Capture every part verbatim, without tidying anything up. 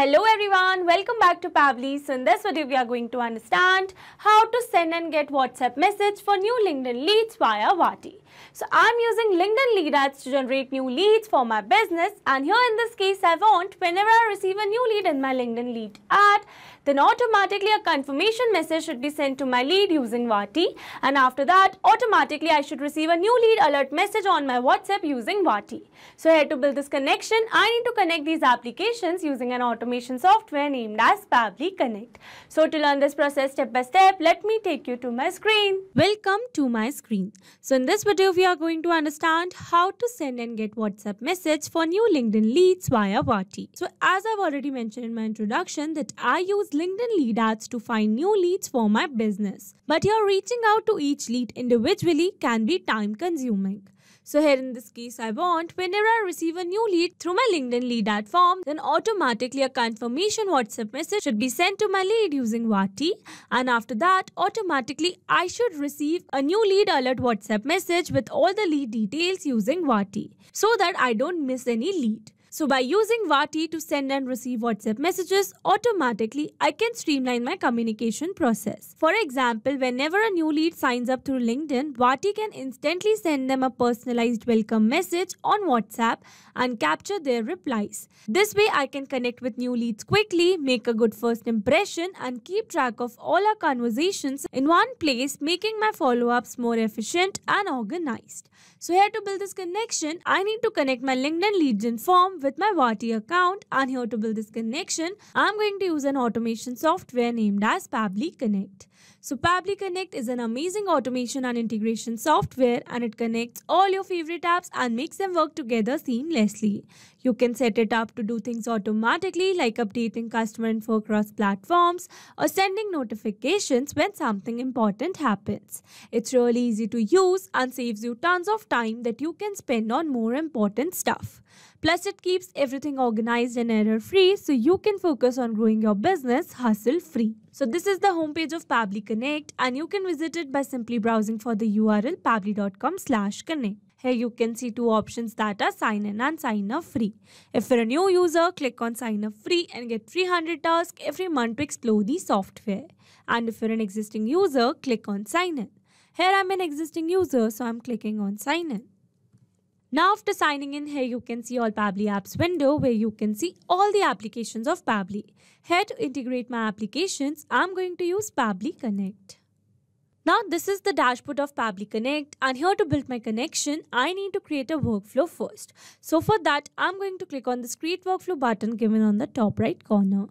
Hello everyone, welcome back to Pabbly. So in this video we are going to understand how to send and get WhatsApp message for new LinkedIn leads via Wati. So I'm using LinkedIn Lead Ads to generate new leads for my business, and here in this case I want whenever I receive a new lead in my LinkedIn Lead Ad, then automatically a confirmation message should be sent to my lead using Wati, and after that automatically I should receive a new lead alert message on my WhatsApp using Wati. So here to build this connection, I need to connect these applications using an automation software named as Pabbly Connect. So to learn this process step by step, let me take you to my screen. Welcome to my screen. So in this video, we are going to understand how to send and get WhatsApp message for new LinkedIn leads via Wati. So as I've already mentioned in my introduction that I use LinkedIn Lead Ads to find new leads for my business. But here reaching out to each lead individually can be time consuming. So here in this case, I want whenever I receive a new lead through my LinkedIn Lead Ad form, then automatically a confirmation WhatsApp message should be sent to my lead using Wati, and after that automatically I should receive a new lead alert WhatsApp message with all the lead details using Wati so that I don't miss any lead. So by using Wati to send and receive WhatsApp messages, automatically I can streamline my communication process. For example, whenever a new lead signs up through LinkedIn, Wati can instantly send them a personalized welcome message on WhatsApp and capture their replies. This way I can connect with new leads quickly, make a good first impression, and keep track of all our conversations in one place, making my follow-ups more efficient and organized. So here to build this connection, I need to connect my LinkedIn lead gen form with my Wati account, and here to build this connection, I'm going to use an automation software named as Pabbly Connect. So Pabbly Connect is an amazing automation and integration software, and it connects all your favorite apps and makes them work together seamlessly. You can set it up to do things automatically like updating customer info across platforms or sending notifications when something important happens. It's really easy to use and saves you tons of time that you can spend on more important stuff. Plus, it keeps everything organized and error-free, so you can focus on growing your business hustle-free. So this is the homepage of Pabbly Connect, and you can visit it by simply browsing for the U R L pabbly dot com slash connect. Here you can see two options that are sign in and sign up free. If you're a new user, click on sign up free and get three hundred tasks every month to explore the software. And if you're an existing user, click on sign in. Here I'm an existing user, so I'm clicking on sign in. Now after signing in, here you can see all Pabbly apps window where you can see all the applications of Pabbly. Here to integrate my applications, I'm going to use Pabbly Connect. Now this is the dashboard of Pabbly Connect, and here to build my connection, I need to create a workflow first. So for that, I'm going to click on this create workflow button given on the top right corner.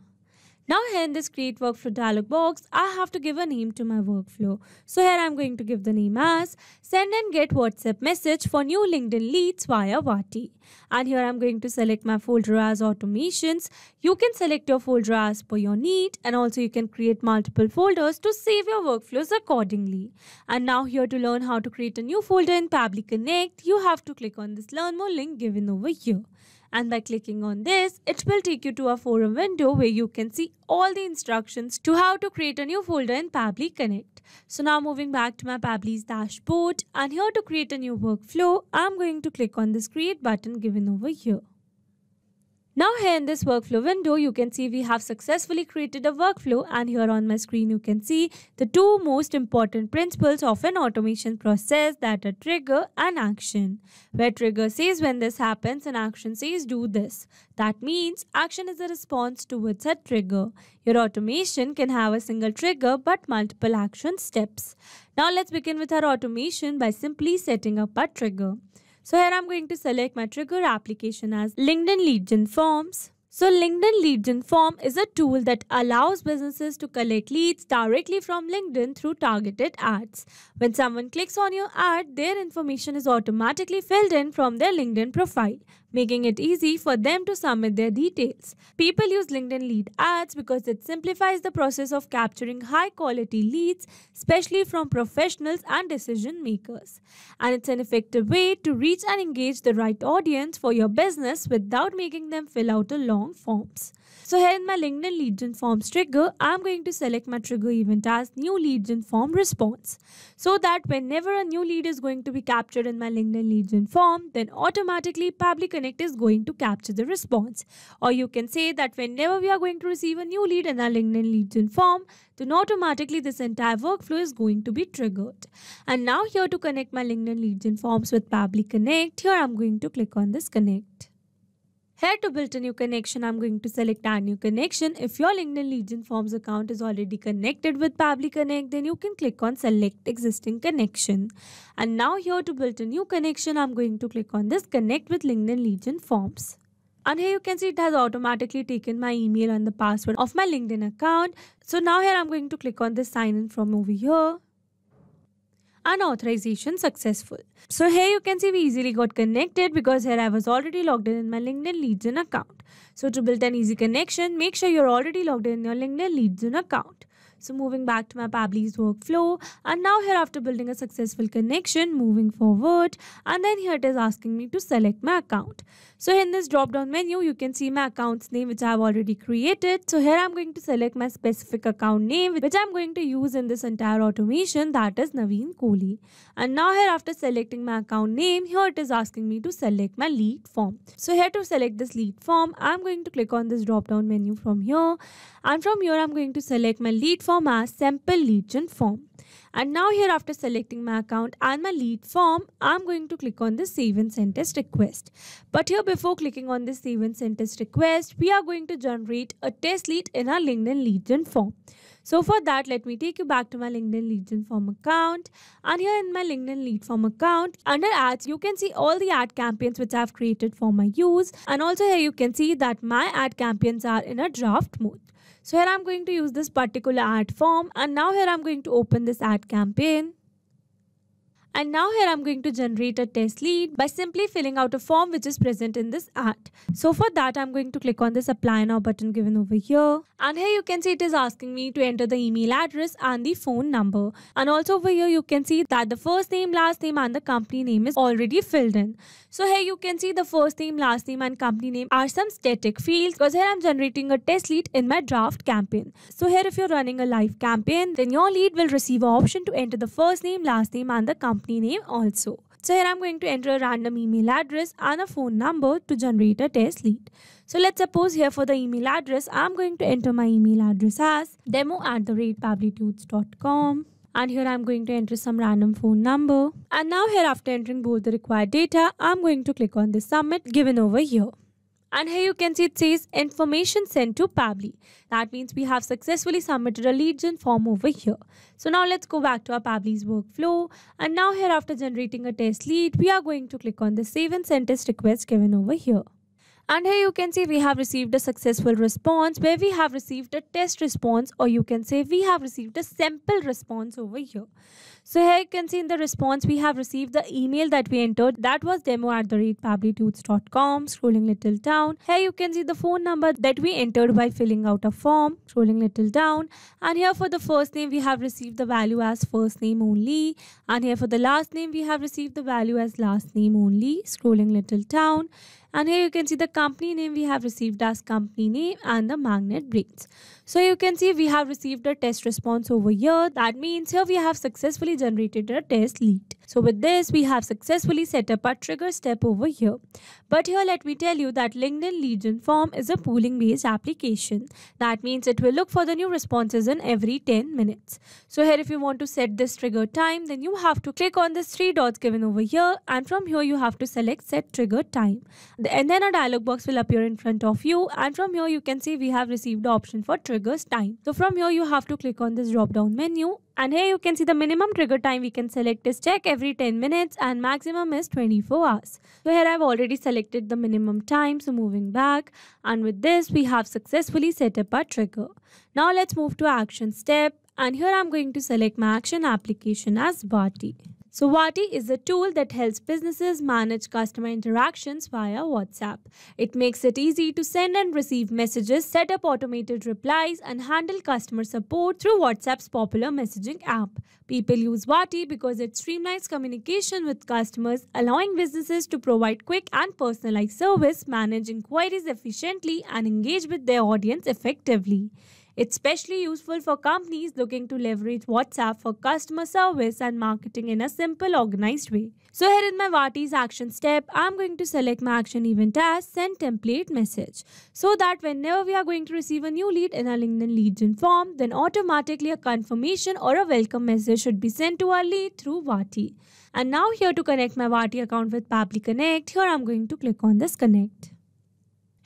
Now here in this create workflow dialog box, I have to give a name to my workflow. So here I'm going to give the name as send and get WhatsApp message for new LinkedIn leads via Wati. And here I'm going to select my folder as automations. You can select your folder as per your need, and also you can create multiple folders to save your workflows accordingly. And now here to learn how to create a new folder in Pabbly Connect, you have to click on this learn more link given over here. And by clicking on this, it will take you to a forum window where you can see all the instructions to how to create a new folder in Pabbly Connect. So now moving back to my Pabbly's dashboard, and here to create a new workflow, I'm going to click on this create button given over here. Now here in this workflow window, you can see we have successfully created a workflow, and here on my screen you can see the two most important principles of an automation process, that are trigger and action. Where trigger says when this happens and action says do this. That means action is a response towards a trigger. Your automation can have a single trigger but multiple action steps. Now let's begin with our automation by simply setting up our trigger. So here I'm going to select my trigger application as LinkedIn Lead Gen Forms. So LinkedIn Lead Gen Form is a tool that allows businesses to collect leads directly from LinkedIn through targeted ads. When someone clicks on your ad, their information is automatically filled in from their LinkedIn profile, making it easy for them to submit their details. People use LinkedIn Lead Ads because it simplifies the process of capturing high-quality leads, especially from professionals and decision makers. And it's an effective way to reach and engage the right audience for your business without making them fill out a long forms. So here in my LinkedIn lead gen forms trigger, I'm going to select my trigger event as new lead gen form response, so that whenever a new lead is going to be captured in my LinkedIn lead gen form, then automatically Pabbly Connect is going to capture the response. Or you can say that whenever we are going to receive a new lead in our LinkedIn lead gen form, then automatically this entire workflow is going to be triggered. And now here to connect my LinkedIn lead gen forms with Pabbly Connect, here I'm going to click on this connect. Here to build a new connection, I'm going to select add new connection. If your LinkedIn Lead Gen Forms account is already connected with Pabbly Connect, then you can click on select existing connection. And now here to build a new connection, I'm going to click on this connect with LinkedIn Lead Gen Forms. And here you can see it has automatically taken my email and the password of my LinkedIn account. So now here I'm going to click on this sign in from over here. And authorization successful. So here you can see we easily got connected because here I was already logged in in my LinkedIn Lead Gen account. So to build an easy connection, make sure you're already logged in your LinkedIn Lead Gen account. So moving back to my Pabbly's workflow, and now here after building a successful connection, moving forward, and then here it is asking me to select my account. So in this drop down menu, you can see my account's name which I have already created. So here I'm going to select my specific account name which I'm going to use in this entire automation, that is Naveen Kohli. And now here after selecting my account name, here it is asking me to select my lead form. So here to select this lead form, I'm going to click on this drop down menu from here, and from here I'm going to select my lead form form as sample lead gen form. And now here after selecting my account and my lead form, I'm going to click on this save and send test request. But here before clicking on this save and send test request, we are going to generate a test lead in our LinkedIn lead gen form. So for that, let me take you back to my LinkedIn lead gen form account. And here in my LinkedIn lead form account, under ads, you can see all the ad campaigns which I've created for my use. And also here you can see that my ad campaigns are in a draft mode. So here I'm going to use this particular ad form, and now here I'm going to open this ad campaign. And now here I'm going to generate a test lead by simply filling out a form which is present in this ad. So for that, I'm going to click on this apply now button given over here. And here you can see it is asking me to enter the email address and the phone number. And also over here you can see that the first name, last name and the company name is already filled in. So here you can see the first name, last name and company name are some static fields because here I'm generating a test lead in my draft campaign. So here if you're running a live campaign, then your lead will receive an option to enter the first name, last name and the company name also. So here I'm going to enter a random email address and a phone number to generate a test lead. So let's suppose here for the email address, I'm going to enter my email address as demo at the rate pabblytudes dot com. And here I'm going to enter some random phone number. And now here after entering both the required data, I'm going to click on the submit given over here. And here you can see it says information sent to Pabbly. That means we have successfully submitted a lead gen form over here. So now let's go back to our Pabbly's workflow. And now here after generating a test lead, we are going to click on the save and send test request given over here. And here you can see we have received a successful response where we have received a test response, or you can say we have received a sample response over here. So here you can see in the response we have received the email that we entered, that was demo at the rate pabblytudes dot com. Scrolling little down, here you can see the phone number that we entered by filling out a form. Scrolling little down, and here for the first name we have received the value as first name only, and here for the last name we have received the value as last name only. Scrolling little down, and here you can see the company name we have received as company name and the magnet brains. So you can see we have received a test response over here. That means here we have successfully generated a test lead. So with this, we have successfully set up our trigger step over here. But here let me tell you that LinkedIn Lead Gen Form is a pooling based application. That means it will look for the new responses in every ten minutes. So here if you want to set this trigger time, then you have to click on this three dots given over here, and from here you have to select set trigger time. And then a dialog box will appear in front of you, and from here you can see we have received the option for triggers time. So from here you have to click on this drop down menu. And here you can see the minimum trigger time we can select is check every ten minutes and maximum is twenty-four hours. So here I've already selected the minimum time. So moving back, and with this we have successfully set up our trigger. Now let's move to action step, and here I'm going to select my action application as Wati. So Wati is a tool that helps businesses manage customer interactions via WhatsApp. It makes it easy to send and receive messages, set up automated replies, and handle customer support through WhatsApp's popular messaging app. People use Wati because it streamlines communication with customers, allowing businesses to provide quick and personalized service, manage inquiries efficiently, and engage with their audience effectively. It's especially useful for companies looking to leverage WhatsApp for customer service and marketing in a simple, organized way. So here in my Wati's action step, I'm going to select my action event as Send Template Message, so that whenever we are going to receive a new lead in our LinkedIn lead gen form, then automatically a confirmation or a welcome message should be sent to our lead through Wati. And now here to connect my Wati account with Pabbly Connect, here I'm going to click on this Connect.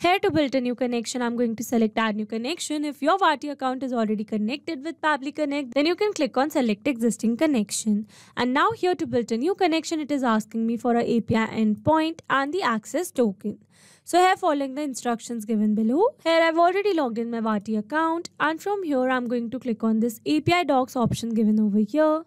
Here to build a new connection, I'm going to select Add New Connection. If your Wati account is already connected with Pabbly Connect, then you can click on Select Existing Connection. And now here to build a new connection, it is asking me for an A P I endpoint and the access token. So here, following the instructions given below, here I've already logged in my Wati account, and from here I'm going to click on this A P I docs option given over here.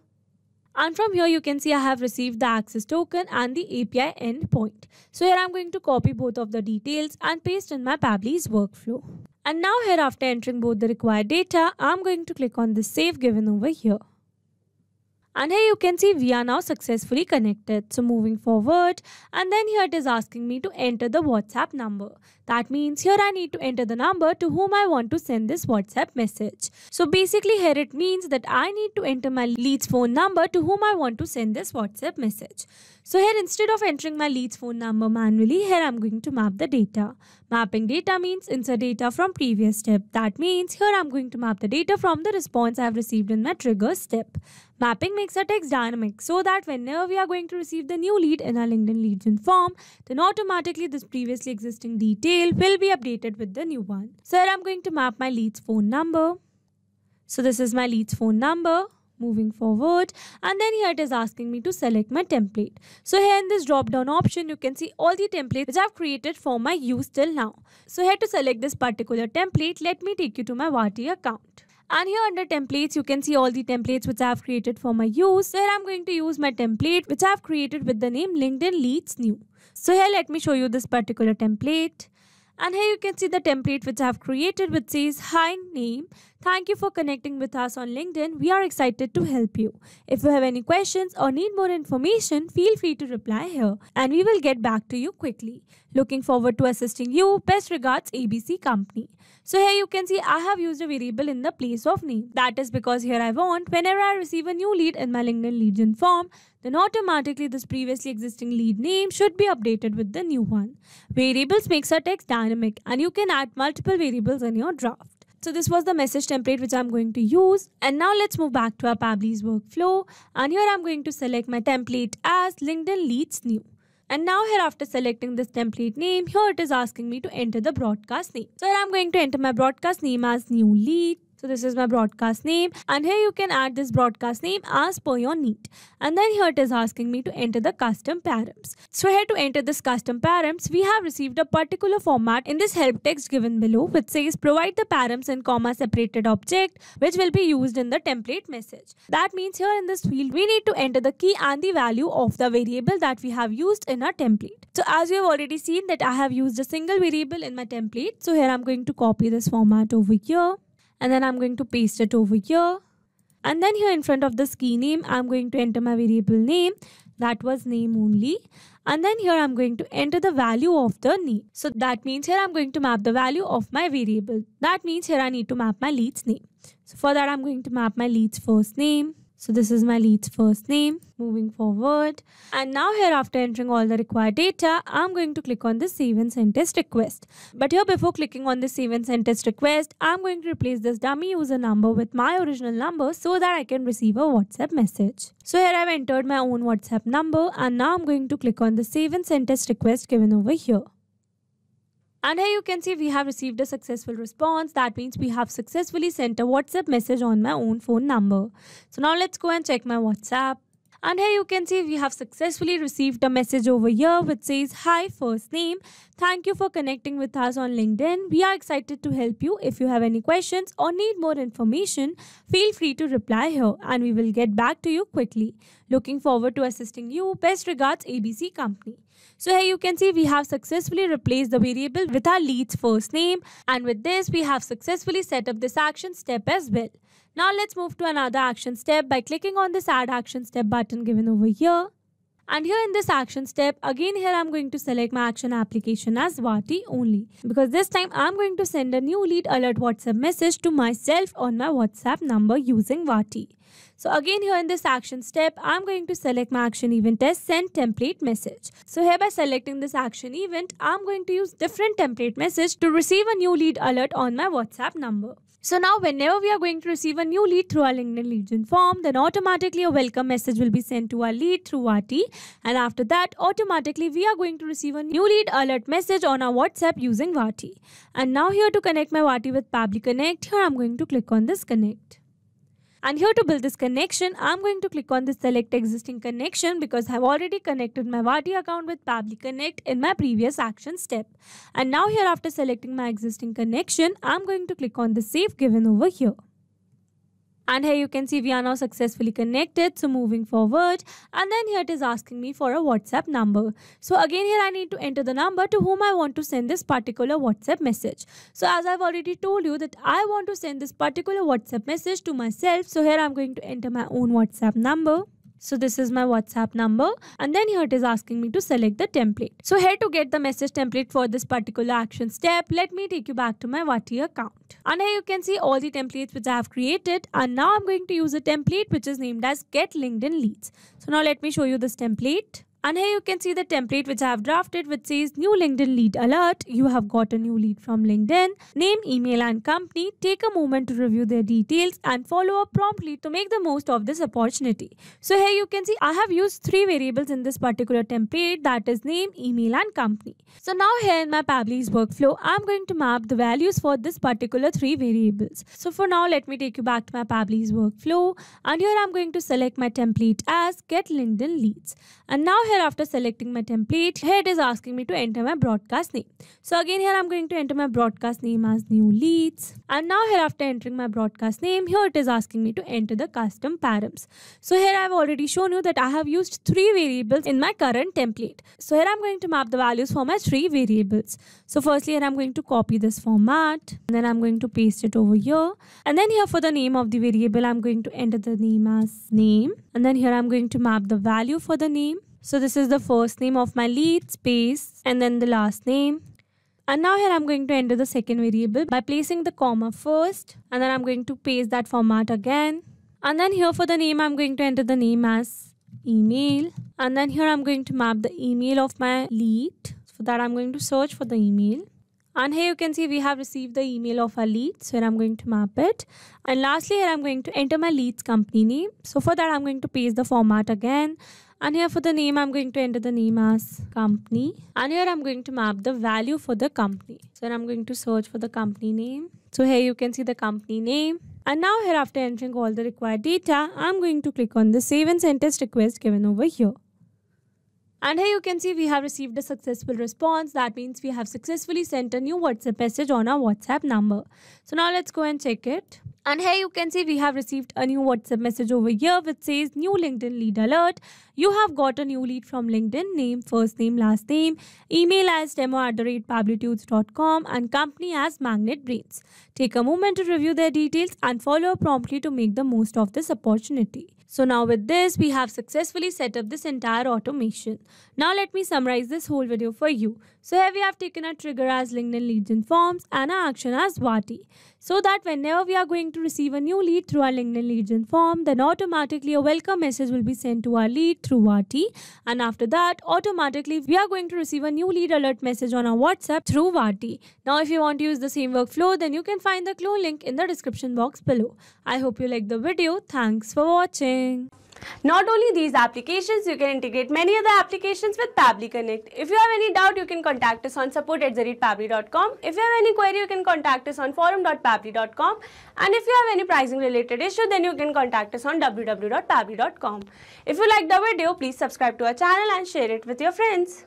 And from here you can see I have received the access token and the A P I endpoint. So here I'm going to copy both of the details and paste in my Pabbly's workflow. And now here, after entering both the required data, I'm going to click on the save given over here. And here you can see we are now successfully connected. So moving forward, and then here it is asking me to enter the WhatsApp number. That means here I need to enter the number to whom I want to send this WhatsApp message. So basically here it means that I need to enter my lead's phone number to whom I want to send this WhatsApp message. So here, instead of entering my lead's phone number manually, here I'm going to map the data. Mapping data means insert data from previous step. That means here I'm going to map the data from the response I have received in my trigger step. Mapping makes our text dynamic, so that whenever we are going to receive the new lead in our LinkedIn lead gen form, then automatically this previously existing detail will be updated with the new one. So here I'm going to map my lead's phone number. So this is my lead's phone number. Moving forward, and then here it is asking me to select my template. So here in this drop down option you can see all the templates which I've created for my use till now. So here to select this particular template, let me take you to my Wati account. And here under templates you can see all the templates which I have created for my use. So here I'm going to use my template which I have created with the name LinkedIn Leads New. So here let me show you this particular template. And here you can see the template which I have created, which says, "Hi name, thank you for connecting with us on LinkedIn. We are excited to help you. If you have any questions or need more information, feel free to reply here and we will get back to you quickly. Looking forward to assisting you. Best regards, A B C Company." So here you can see I have used a variable in the place of name. That is because here I want whenever I receive a new lead in my LinkedIn lead gen form, then automatically this previously existing lead name should be updated with the new one. Variables makes our text dynamic, and you can add multiple variables in your draft. So this was the message template which I'm going to use. And now let's move back to our Pabbly's workflow. And here I'm going to select my template as LinkedIn Leads New. And now here, after selecting this template name, here it is asking me to enter the broadcast name. So here I'm going to enter my broadcast name as New Lead. So this is my broadcast name, and here you can add this broadcast name as per your need. And then here it is asking me to enter the custom params. So here to enter this custom params, we have received a particular format in this help text given below, which says provide the params in comma separated object which will be used in the template message. That means here in this field we need to enter the key and the value of the variable that we have used in our template. So as you have already seen that I have used a single variable in my template. So here I'm going to copy this format over here. And then I'm going to paste it over here. And then here in front of this key name, I'm going to enter my variable name. That was name only. And then here I'm going to enter the value of the name. So that means here I'm going to map the value of my variable. That means here I need to map my lead's name. So for that I'm going to map my lead's first name. So this is my lead's first name. Moving forward. And now here, after entering all the required data, I'm going to click on the save and send test request. But here, before clicking on the save and send test request, I'm going to replace this dummy user number with my original number so that I can receive a WhatsApp message. So here I've entered my own WhatsApp number, and now I'm going to click on the save and send test request given over here. And here you can see we have received a successful response. That means we have successfully sent a WhatsApp message on my own phone number. So now let's go and check my WhatsApp. And here you can see we have successfully received a message over here which says, "Hi first name, Thank you for connecting with us on LinkedIn. We are excited to help you. If you have any questions or need more information, feel free to reply here and we will get back to you quickly. Looking forward to assisting you. Best regards, A B C Company. So here you can see we have successfully replaced the variable with our lead's first name, and with this we have successfully set up this action step as well. Now let's move to another action step by clicking on this add action step button given over here. And here in this action step, again here I'm going to select my action application as Wati only, because this time I'm going to send a new lead alert WhatsApp message to myself on my WhatsApp number using Wati. So again here in this action step, I'm going to select my action event as send template message. So here by selecting this action event, I'm going to use different template message to receive a new lead alert on my WhatsApp number. So now whenever we are going to receive a new lead through our LinkedIn Legion form, then automatically a welcome message will be sent to our lead through Wati. And after that, automatically we are going to receive a new lead alert message on our WhatsApp using Wati. And now here to connect my Wati with Pabbly Connect, here I'm going to click on this connect. And here to build this connection, I'm going to click on this select existing connection, because I've already connected my Wati account with Pabbly Connect in my previous action step. And now here after selecting my existing connection, I'm going to click on the save given over here. And here you can see we are now successfully connected. So moving forward, and then here it is asking me for a WhatsApp number. So again here I need to enter the number to whom I want to send this particular WhatsApp message. So as I've already told you that I want to send this particular WhatsApp message to myself. So here I'm going to enter my own WhatsApp number. So this is my WhatsApp number, and then here it is asking me to select the template. So here to get the message template for this particular action step, let me take you back to my Wati account. And here you can see all the templates which I have created, and now I'm going to use a template which is named as Get LinkedIn Leads. So now let me show you this template. And here you can see the template which I have drafted, which says new LinkedIn lead alert. You have got a new lead from LinkedIn. Name, email and company. Take a moment to review their details and follow up promptly to make the most of this opportunity. So here you can see I have used three variables in this particular template, that is name, email and company. So now here in my Pabbly's workflow, I'm going to map the values for this particular three variables. So for now, let me take you back to my Pabbly's workflow, and here I'm going to select my template as Get LinkedIn Leads. And now here after selecting my template, here it is asking me to enter my broadcast name. So again here I'm going to enter my broadcast name as new leads, and now here after entering my broadcast name, here it is asking me to enter the custom params. So here I've already shown you that I have used three variables in my current template. So here I'm going to map the values for my three variables. So firstly, here I'm going to copy this format, and then I'm going to paste it over here, and then here for the name of the variable I'm going to enter the name as name, and then here I'm going to map the value for the name. So this is the first name of my lead, space, and then the last name. And now here I'm going to enter the second variable by placing the comma first, and then I'm going to paste that format again. And then here for the name, I'm going to enter the name as email. And then here I'm going to map the email of my lead. For that, I'm going to search for the email. And here you can see we have received the email of our lead. So here I'm going to map it. And lastly, here I'm going to enter my lead's company name. So for that, I'm going to paste the format again. And here for the name, I'm going to enter the name as company. And here I'm going to map the value for the company. So here I'm going to search for the company name. So here you can see the company name. And now here after entering all the required data, I'm going to click on the save and send test request given over here. And here you can see we have received a successful response. That means we have successfully sent a new WhatsApp message on our WhatsApp number. So now let's go and check it. And here you can see we have received a new WhatsApp message over here which says new LinkedIn lead alert. You have got a new lead from LinkedIn. Name, first name, last name. Email as demo at pabblytudes dot com and company as Magnet Brains. Take a moment to review their details and follow up promptly to make the most of this opportunity. So now with this, we have successfully set up this entire automation. Now let me summarize this whole video for you. So here we have taken our trigger as LinkedIn Legion Forms and our action as Wati, so that whenever we are going to receive a new lead through our LinkedIn Legion Form, then automatically a welcome message will be sent to our lead through Wati, and after that, automatically we are going to receive a new lead alert message on our WhatsApp through Wati. Now if you want to use the same workflow, then you can find the clue link in the description box below. I hope you liked the video. Thanks for watching. Not only these applications, you can integrate many other applications with Pabbly Connect. If you have any doubt, you can contact us on support at pabbly dot com. If you have any query, you can contact us on forum dot pabbly dot com. And if you have any pricing related issue, then you can contact us on w w w dot pabbly dot com. If you liked the video, please subscribe to our channel and share it with your friends.